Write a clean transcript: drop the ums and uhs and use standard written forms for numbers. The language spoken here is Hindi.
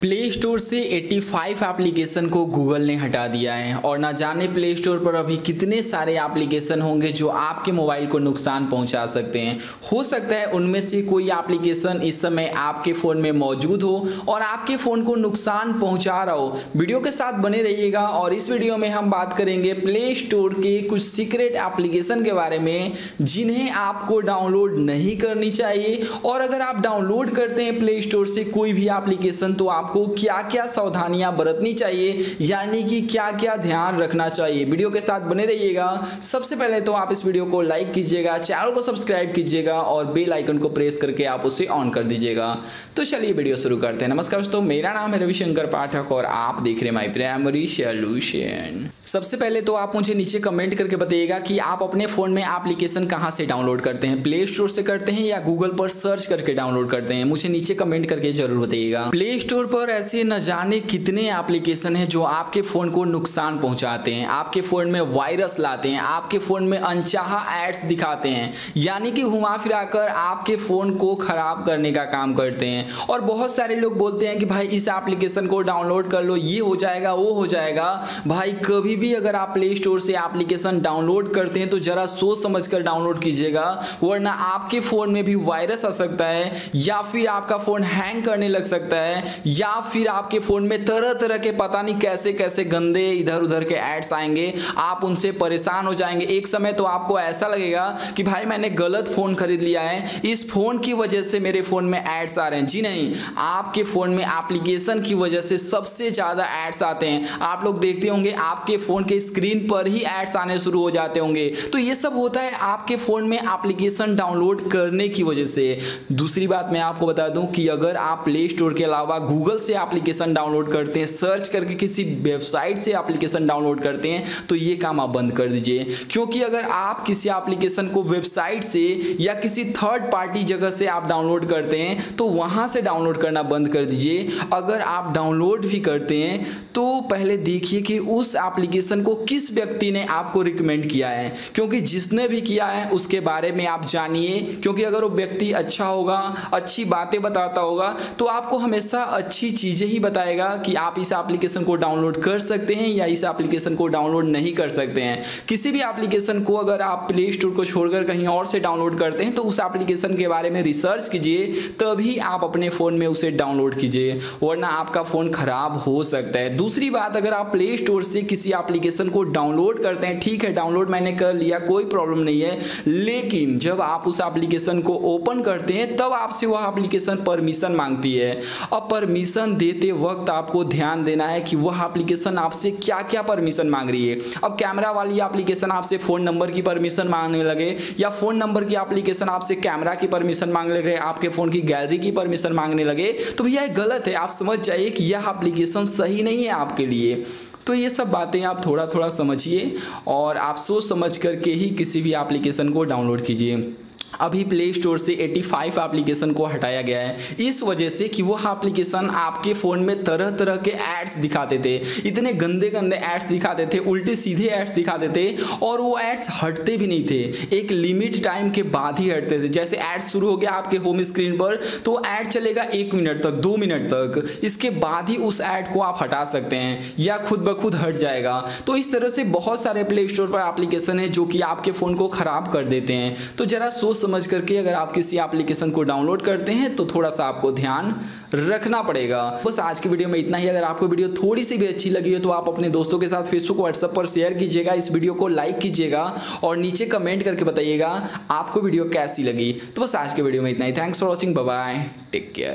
प्ले स्टोर से 85 एप्लीकेशन को गूगल ने हटा दिया है और ना जाने प्ले स्टोर पर अभी कितने सारे एप्लीकेशन होंगे जो आपके मोबाइल को नुकसान पहुंचा सकते हैं। हो सकता है उनमें से कोई एप्लीकेशन इस समय आपके फ़ोन में मौजूद हो और आपके फ़ोन को नुकसान पहुंचा रहा हो। वीडियो के साथ बने रहिएगा और इस वीडियो में हम बात करेंगे प्ले स्टोर के कुछ सीक्रेट एप्लीकेशन के बारे में जिन्हें आपको डाउनलोड नहीं करनी चाहिए, और अगर आप डाउनलोड करते हैं प्ले स्टोर से कोई भी एप्लीकेशन तो आपको क्या क्या सावधानियां बरतनी चाहिए, यानी कि क्या क्या ध्यान रखना चाहिए। वीडियो के साथ बने रहिएगा। सबसे पहले तो आप इस वीडियो को लाइक कीजिएगा, चैनल को सब्सक्राइब कीजिएगा और बेल आइकन को प्रेस करके आप उसे ऑन कर दीजिएगा। तो चलिए वीडियो शुरू करते हैं। नमस्कार दोस्तों, मेरा नाम है रविशंकर पाठक और आप देख रहे हैं माई प्राइमरी सोल्यूशन। सबसे पहले तो आप मुझे नीचे कमेंट करके बताइएगा कि आप अपने फोन में एप्लीकेशन कहाँ से डाउनलोड करते हैं, प्ले स्टोर से करते हैं या गूगल पर सर्च करके डाउनलोड करते हैं। मुझे नीचे कमेंट करके जरूर बताइएगा। प्ले स्टोर पर ऐसे न जाने कितने एप्लीकेशन हैं जो आपके फ़ोन को नुकसान पहुंचाते हैं, आपके फ़ोन में वायरस लाते हैं, आपके फ़ोन में अनचाहा एड्स दिखाते हैं, यानी कि घुमा फिरा कर आपके फ़ोन को ख़राब करने का काम करते हैं। और बहुत सारे लोग बोलते हैं कि भाई इस एप्लीकेशन को डाउनलोड कर लो, ये हो जाएगा, वो हो जाएगा। भाई कभी भी अगर आप प्ले स्टोर से एप्लीकेशन डाउनलोड करते हैं तो ज़रा सोच समझ कर डाउनलोड कीजिएगा, वरना आपके फ़ोन में भी वायरस आ सकता है या फिर आपका फ़ोन हैंग करने लग सकता है या फिर आपके फ़ोन में तरह तरह के पता नहीं कैसे कैसे गंदे इधर उधर के एड्स आएंगे, आप उनसे परेशान हो जाएंगे। एक समय तो आपको ऐसा लगेगा कि भाई मैंने गलत फ़ोन खरीद लिया है, इस फ़ोन की वजह से मेरे फ़ोन में एड्स आ रहे हैं। जी नहीं, आपके फ़ोन में एप्लीकेशन की वजह से सबसे ज़्यादा एड्स आते हैं। आप लोग देखते होंगे आपके फ़ोन के स्क्रीन पर ही एड्स आने शुरू हो जाते होंगे। तो ये सब होता है आपके फ़ोन में एप्लीकेशन डाउनलोड करने की वजह से। दूसरी बात मैं आपको बता दूँ कि अगर आप प्ले स्टोर के अलावा गूगल से एप्लीकेशन डाउनलोड करते हैं, सर्च करके किसी वेबसाइट से एप्लीकेशन डाउनलोड करते हैं, तो ये काम आप बंद कर दीजिए। क्योंकि अगर आप किसी एप्लीकेशन को वेबसाइट से या किसी थर्ड पार्टी जगह से आप डाउनलोड करते हैं तो वहां से डाउनलोड करना बंद कर दीजिए। अगर आप डाउनलोड भी करते हैं तो पहले देखिए कि उस एप्लीकेशन को किस व्यक्ति ने आपको रिकमेंड किया है, क्योंकि जिसने भी किया है उसके बारे में आप जानिए। क्योंकि अगर वो व्यक्ति अच्छा होगा, अच्छी बातें बताता होगा तो आपको हमेशा अच्छी चीज़ें ही बताएगा कि आप इस एप्लीकेशन को डाउनलोड कर सकते हैं या इस एप्लीकेशन को डाउनलोड नहीं कर सकते हैं। किसी भी एप्लीकेशन को अगर आप प्ले स्टोर को छोड़कर कहीं और से डाउनलोड करते हैं तो उस एप्लीकेशन के बारे में रिसर्च कीजिए, तभी आप अपने फ़ोन में उसे डाउनलोड कीजिए, वरना आपका फ़ोन ख़राब हो सकता है। दूसरी बात, अगर आप प्ले स्टोर से किसी एप्लीकेशन को डाउनलोड करते हैं, ठीक है डाउनलोड मैंने कर लिया, कोई प्रॉब्लम नहीं है, लेकिन जब आप उस एप्लीकेशन को ओपन करते हैं तब आपसे वह एप्लीकेशन परमिशन मांगती है। अब परमिशन देते वक्त आपको ध्यान देना है कि वह एप्लीकेशन आपसे क्या क्या परमिशन मांग रही है। अब कैमरा वाली एप्लीकेशन आपसे फ़ोन नंबर की परमिशन मांगने लगे, या फ़ोन नंबर की एप्लीकेशन आपसे कैमरा की परमिशन मांगने लगे, आपके फ़ोन की गैलरी की परमिशन मांगने लगे, तो भैया यह गलत है। आप समझ जाइए कि यह एप्लीकेशन सही नहीं है आपके लिए। तो ये सब बातें आप थोड़ा थोड़ा समझिए और आप सोच समझ करके ही किसी भी एप्लीकेशन को डाउनलोड कीजिए। अभी प्ले स्टोर से 85 एप्लीकेशन को हटाया गया है इस वजह से कि वह एप्लीकेशन आपके फ़ोन में तरह तरह के एड्स दिखाते थे, इतने गंदे गंदे एड्स दिखाते थे, उल्टे सीधे एड्स दिखाते थे, और वो एड्स हटते भी नहीं थे, एक लिमिट टाइम के बाद ही हटते थे। जैसे एड्स शुरू हो गया आपके होम स्क्रीन पर तो एड चलेगा 1 मिनट तक, 2 मिनट तक, इसके बाद ही उस एड को आप हटा सकते हैं या खुद ब खुद हट जाएगा। तो इस तरह से बहुत सारे प्ले स्टोर पर एप्लीकेशन है जो कि आपके फ़ोन को ख़राब कर देते हैं। तो ज़रा सोच समझ करके अगर आप किसी एप्लीकेशन को डाउनलोड करते हैं तो थोड़ा सा आपको ध्यान रखना पड़ेगा। बस आज की वीडियो में इतना ही। अगर आपको वीडियो थोड़ी सी भी अच्छी लगी हो तो आप अपने दोस्तों के साथ फेसबुक व्हाट्सएप पर शेयर कीजिएगा, इस वीडियो को लाइक कीजिएगा और नीचे कमेंट करके बताइएगा आपको वीडियो कैसी लगी। तो बस आज के वीडियो में इतना ही। Thanks for watching, bye, take care.